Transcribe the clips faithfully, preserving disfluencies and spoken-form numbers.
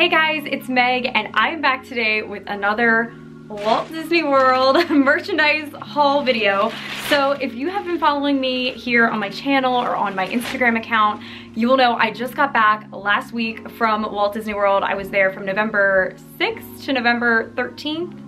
Hey guys, it's Meg and I'm back today with another Walt Disney World merchandise haul video. So if you have been following me here on my channel or on my Instagram account, you will know I just got back last week from Walt Disney World. I was there from November sixth to November thirteenth.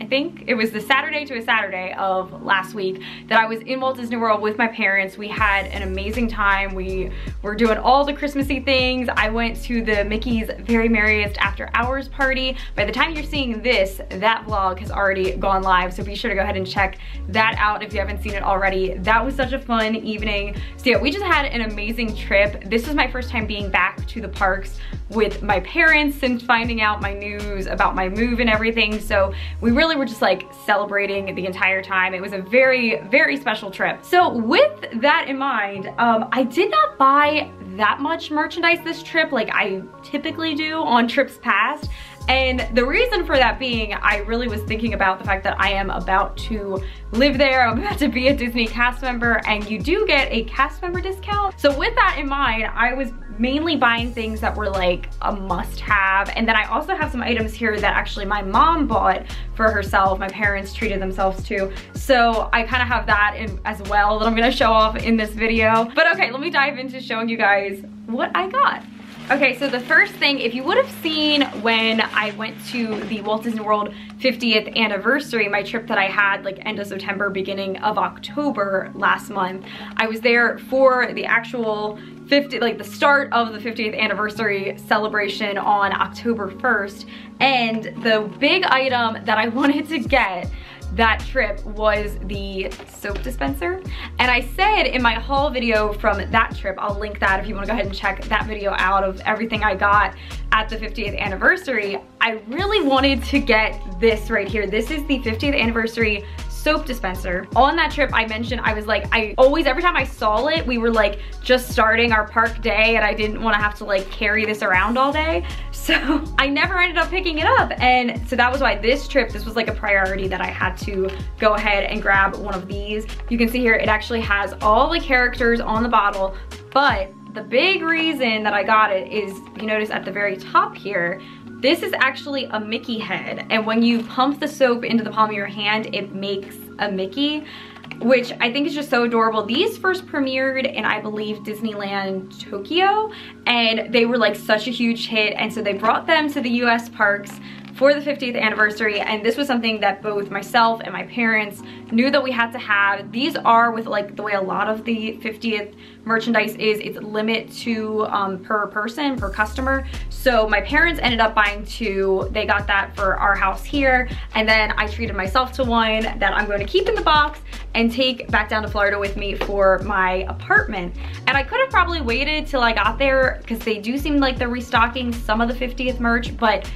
I think it was the Saturday to a Saturday of last week that I was in Walt Disney World with my parents. We had an amazing time. We were doing all the Christmassy things. I went to the Mickey's Very Merriest After Hours party. By the time you're seeing this, that vlog has already gone live, so be sure to go ahead and check that out if you haven't seen it already. That was such a fun evening. So yeah, we just had an amazing trip. This is my first time being back to the parks with my parents since finding out my news about my move and everything. So we really We're just like celebrating the entire time. It was a very, very special trip. So with that in mind, um, I did not buy that much merchandise this trip like I typically do on trips past. And the reason for that being, I really was thinking about the fact that I am about to live there. I'm about to be a Disney cast member, and you do get a cast member discount. So with that in mind, I was mainly buying things that were like a must-have. And then I also have some items here that actually my mom bought for herself. My parents treated themselves to. So I kind of have that in as well that I'm gonna show off in this video. But okay, let me dive into showing you guys what I got. Okay, so the first thing, if you would have seen when I went to the Walt Disney World fiftieth anniversary, my trip that I had like end of September, beginning of October last month, I was there for the actual fifty, like the start of the fiftieth anniversary celebration on October first. And the big item that I wanted to get that trip was the soap dispenser. And I said in my haul video from that trip, I'll link that if you wanna go ahead and check that video out of everything I got at the fiftieth anniversary, I really wanted to get this right here. This is the fiftieth anniversary soap dispenser. On that trip, I mentioned, I was like, I always, every time I saw it, we were like just starting our park day and I didn't wanna have to like carry this around all day. So I never ended up picking it up. And so that was why this trip, this was like a priority that I had to go ahead and grab one of these. You can see here, it actually has all the characters on the bottle, but the big reason that I got it is, you notice at the very top here, this is actually a Mickey head. And when you pump the soap into the palm of your hand, it makes a Mickey, which I think is just so adorable. These first premiered in, I believe, Disneyland Tokyo, and they were like such a huge hit. And so they brought them to the U S parks for the fiftieth anniversary, and this was something that both myself and my parents knew that we had to have. These are, with like the way a lot of the fiftieth merchandise is, it's limit to um, per person, per customer. So my parents ended up buying two. They got that for our house here, and then I treated myself to one that I'm going to keep in the box and take back down to Florida with me for my apartment. And I could have probably waited till I got there because they do seem like they're restocking some of the fiftieth merch, but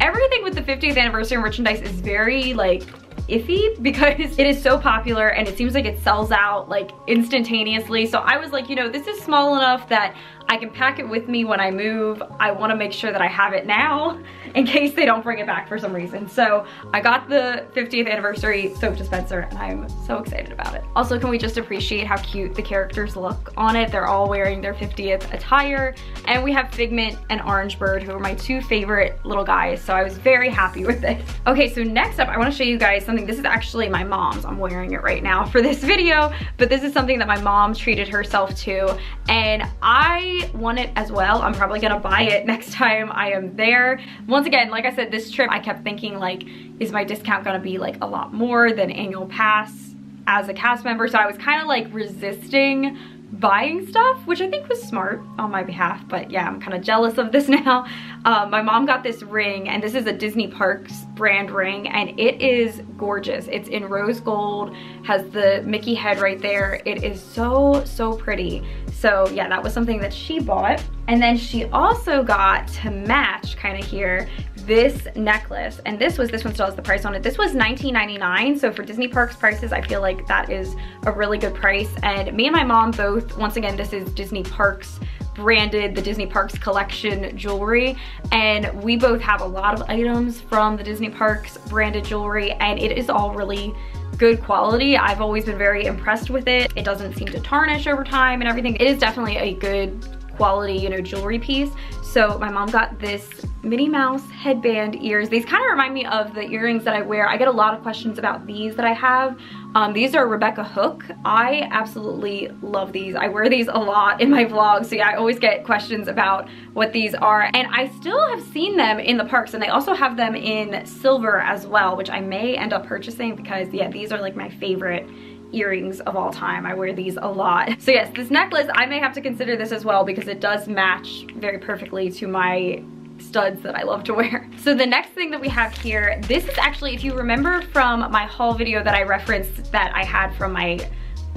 everything with the fiftieth anniversary merchandise is very like iffy because it is so popular and it seems like it sells out like instantaneously. So I was like, you know, this is small enough that I can pack it with me when I move. I wanna make sure that I have it now in case they don't bring it back for some reason. So I got the fiftieth anniversary soap dispenser and I'm so excited about it. Also, can we just appreciate how cute the characters look on it? They're all wearing their fiftieth attire, and we have Figment and Orange Bird, who are my two favorite little guys. So I was very happy with this. Okay, so next up, I wanna show you guys something. This is actually my mom's. I'm wearing it right now for this video, but this is something that my mom treated herself to, and I want it as well. I'm probably gonna buy it next time I am there. Once again, like I said, this trip I kept thinking like, is my discount gonna be like a lot more than annual pass as a cast member? So I was kind of like resisting buying stuff, which I think was smart on my behalf, but yeah, I'm kind of jealous of this now. Um, my mom got this ring, and this is a Disney Parks brand ring, and it is gorgeous. It's in rose gold, has the Mickey head right there. It is so, so pretty. So yeah, that was something that she bought. And then she also got, to match kind of here, this necklace. And this was, this one still has the price on it. This was nineteen ninety-nine. So for Disney Parks prices, I feel like that is a really good price. And me and my mom both, once again, this is Disney Parks branded, the Disney Parks collection jewelry. And we both have a lot of items from the Disney Parks branded jewelry, and it is all really good quality. I've always been very impressed with it. It doesn't seem to tarnish over time and everything. It is definitely a good quality, you know, jewelry piece. So my mom got this Minnie Mouse headband ears. These kind of remind me of the earrings that I wear. I get a lot of questions about these that I have. Um, these are Rebecca Hook. I absolutely love these. I wear these a lot in my vlogs, so yeah, I always get questions about what these are. And I still have seen them in the parks, and they also have them in silver as well, which I may end up purchasing because yeah, these are like my favorite earrings of all time. I wear these a lot. So yes, this necklace, I may have to consider this as well because it does match very perfectly to my studs that I love to wear. So the next thing that we have here, this is actually, if you remember from my haul video that I referenced that I had from my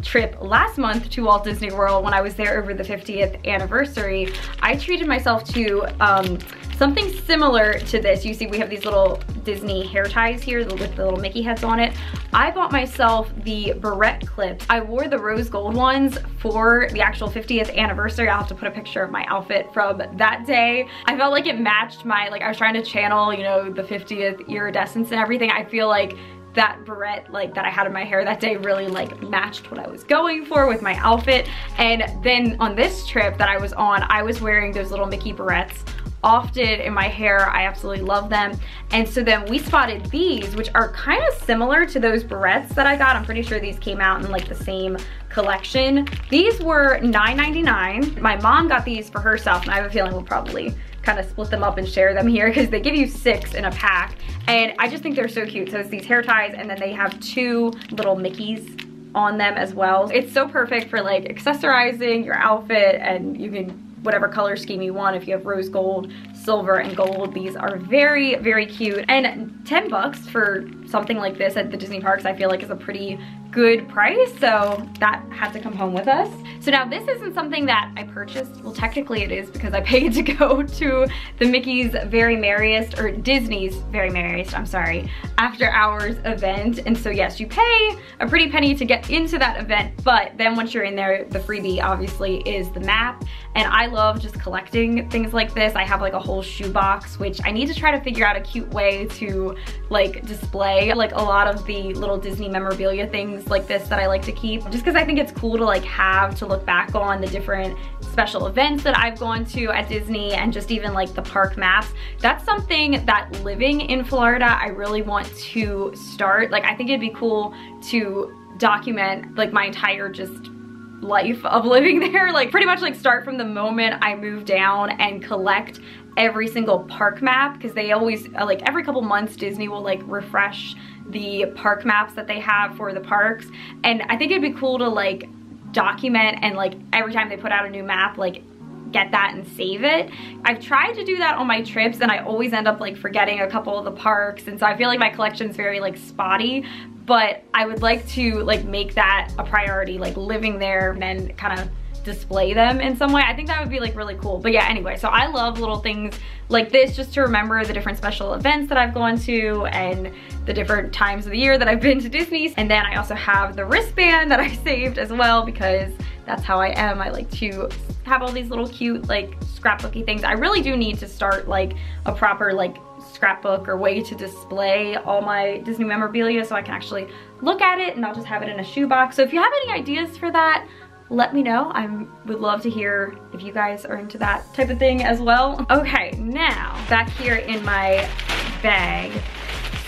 trip last month to Walt Disney World when I was there over the fiftieth anniversary, I treated myself to um, something similar to this. You see we have these little Disney hair ties here with the little Mickey heads on it. I bought myself the barrette clips. I wore the rose gold ones for the actual fiftieth anniversary. I'll have to put a picture of my outfit from that day. I felt like it matched my, like I was trying to channel, you know, the fiftieth iridescence and everything. I feel like that barrette like that I had in my hair that day really like matched what I was going for with my outfit. And then on this trip that I was on, I was wearing those little Mickey barrettes often in my hair. I absolutely love them. And so then we spotted these, which are kind of similar to those barrettes that I got. I'm pretty sure these came out in like the same collection. These were nine ninety-nine. My mom got these for herself, and I have a feeling we'll probably kind of split them up and share them here because they give you six in a pack. And I just think they're so cute. So it's these hair ties, and then they have two little Mickeys on them as well. It's so perfect for like accessorizing your outfit, and you can whatever color scheme you want. If you have rose gold, silver, and gold, these are very, very cute. And ten bucks for something like this at the Disney parks, I feel like is a pretty good price. So that had to come home with us. So now this isn't something that I purchased. Well, technically it is because I paid to go to the Mickey's Very Merriest, or Disney's Very Merriest, I'm sorry, After Hours event. And so yes, you pay a pretty penny to get into that event, but then once you're in there, the freebie obviously is the map. And I love just collecting things like this. I have like a whole shoebox, which I need to try to figure out a cute way to like display like a lot of the little Disney memorabilia things like this that I like to keep, just because I think it's cool to like have to look back on the different special events that I've gone to at Disney, and just even like the park maps. That's something that living in Florida, I really want to start. Like I think it'd be cool to document like my entire just life of living there, like pretty much like start from the moment I moved down and collect every single park map, because they always like every couple months Disney will like refresh the park maps that they have for the parks. And I think it'd be cool to like document and like every time they put out a new map, like get that and save it. I've tried to do that on my trips, and I always end up like forgetting a couple of the parks, and so I feel like my collection's very like spotty, but I would like to like make that a priority, like living there, and then kind of display them in some way. I think that would be like really cool. But yeah, anyway, so I love little things like this just to remember the different special events that I've gone to and the different times of the year that I've been to Disney's. And then I also have the wristband that I saved as well, because that's how I am. I like to have all these little cute like scrapbooky things. I really do need to start like a proper like scrapbook or way to display all my Disney memorabilia, so I can actually look at it and not just have it in a shoebox. So if you have any ideas for that, let me know. I would love to hear if you guys are into that type of thing as well. Okay, now back here in my bag.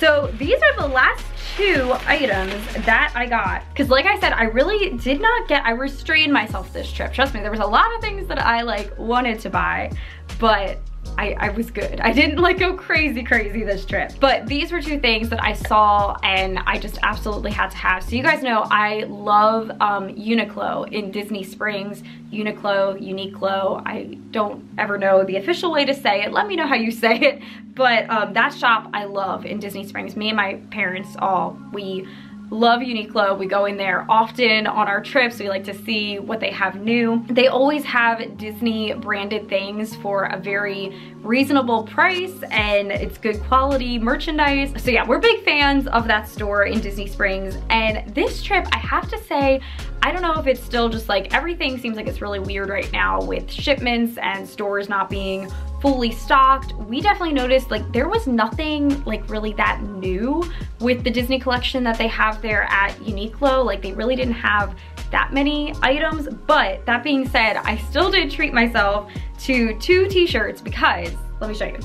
So these are the last two items that I got, because like I said, I really did not get, I restrained myself this trip. Trust me, there was a lot of things that I like wanted to buy, but I, I was good. I didn't like go crazy crazy this trip. But these were two things that I saw and I just absolutely had to have. So you guys know I love um, Uniqlo in Disney Springs. Uniqlo, Uniqlo, I don't ever know the official way to say it. Let me know how you say it. But um, that shop I love in Disney Springs. Me and my parents all, we love Uniqlo. We go in there often on our trips. We like to see what they have new. They always have Disney branded things for a very reasonable price, and it's good quality merchandise. So yeah, we're big fans of that store in Disney Springs. And this trip, I have to say, I don't know if it's still just like everything seems like it's really weird right now with shipments and stores not being fully stocked. We definitely noticed like there was nothing like really that new with the Disney collection that they have there at Uniqlo. Like they really didn't have that many items, but that being said, I still did treat myself to two t-shirts because, let me show you.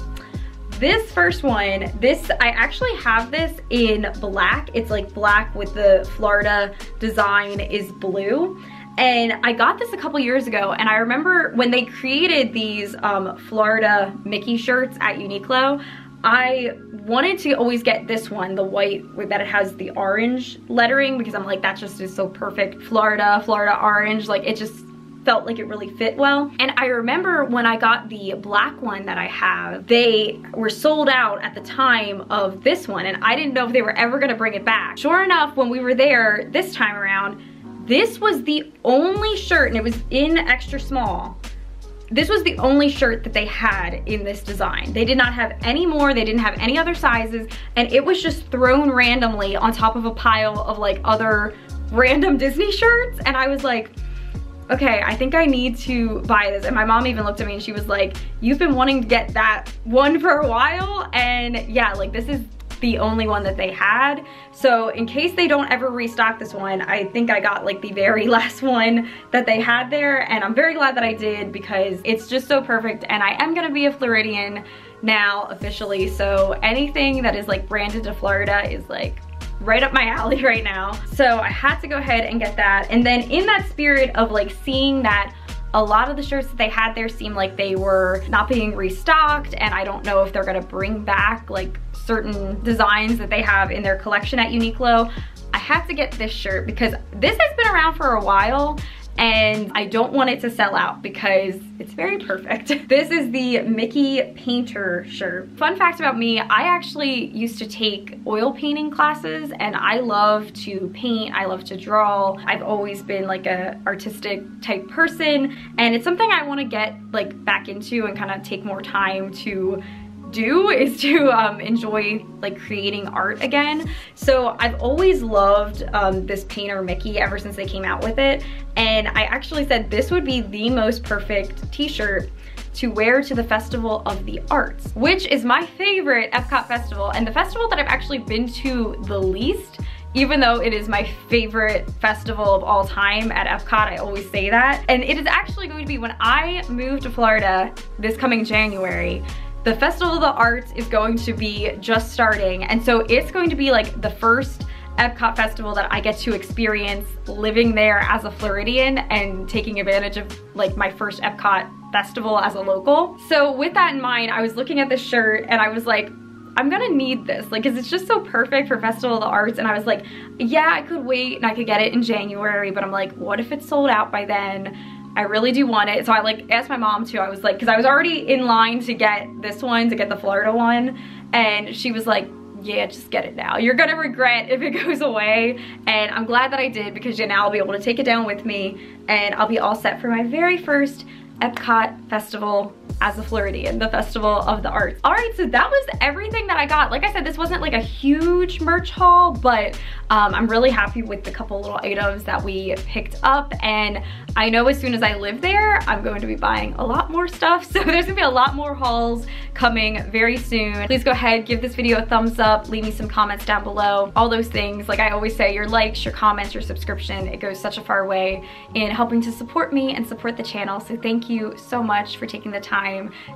This first one, this, I actually have this in black. It's like black with the Florida design is blue. And I got this a couple years ago, and I remember when they created these um, Florida Mickey shirts at Uniqlo, I wanted to always get this one, the white that it has the orange lettering, because I'm like, that just is so perfect. Florida, Florida orange, like it just felt like it really fit well. And I remember when I got the black one that I have, they were sold out at the time of this one, and I didn't know if they were ever gonna bring it back. Sure enough, when we were there this time around, this was the only shirt, and it was in extra small. This was the only shirt that they had in this design. They did not have any more, they didn't have any other sizes, and it was just thrown randomly on top of a pile of like other random Disney shirts. And I was like, okay, I think I need to buy this. And my mom even looked at me and she was like, you've been wanting to get that one for a while, and yeah, like this is the only one that they had. So in case they don't ever restock this one, I think I got like the very last one that they had there, and I'm very glad that I did because it's just so perfect. And I am gonna be a Floridian now officially, so anything that is like branded to Florida is like right up my alley right now. So I had to go ahead and get that. And then in that spirit of like seeing that a lot of the shirts that they had there seemed like they were not being restocked, and I don't know if they're gonna bring back like certain designs that they have in their collection at Uniqlo, I had to get this shirt because this has been around for a while and I don't want it to sell out because it's very perfect. This is the Mickey Painter shirt. Fun fact about me, I actually used to take oil painting classes, and I love to paint, I love to draw. I've always been like a artistic type person, and it's something I wanna get like back into and kind of take more time to do, is to um, enjoy like creating art again. So I've always loved um, this painter Mickey ever since they came out with it, and I actually said this would be the most perfect t-shirt to wear to the Festival of the Arts, which is my favorite Epcot festival, and the festival that I've actually been to the least, even though it is my favorite festival of all time at Epcot. I always say that, and it is actually going to be when I move to Florida this coming January. The Festival of the Arts is going to be just starting, and so it's going to be like the first Epcot festival that I get to experience living there as a Floridian and taking advantage of like my first Epcot festival as a local. So with that in mind, I was looking at this shirt and I was like, I'm gonna need this, like, cause it's just so perfect for Festival of the Arts. And I was like, yeah, I could wait and I could get it in January, but I'm like, what if it's sold out by then? I really do want it. So I like asked my mom too. I was like, cause I was already in line to get this one, to get the Florida one. And she was like, yeah, just get it now. You're gonna regret if it goes away. And I'm glad that I did, because yeah, now I'll be able to take it down with me and I'll be all set for my very first Epcot festival as a Floridian, the Festival of the Arts. All right, so that was everything that I got. Like I said, this wasn't like a huge merch haul, but um, I'm really happy with the couple little items that we picked up. And I know as soon as I live there, I'm going to be buying a lot more stuff. So there's gonna be a lot more hauls coming very soon. Please go ahead, give this video a thumbs up, leave me some comments down below, all those things. Like I always say, your likes, your comments, your subscription, it goes such a far way in helping to support me and support the channel. So thank you so much for taking the time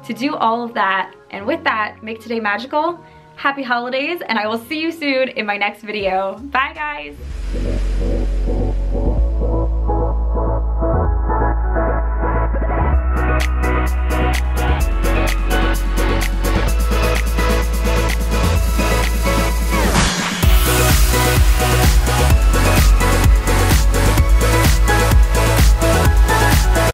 to do all of that. And with that, make today magical. Happy holidays, and I will see you soon in my next video. Bye guys.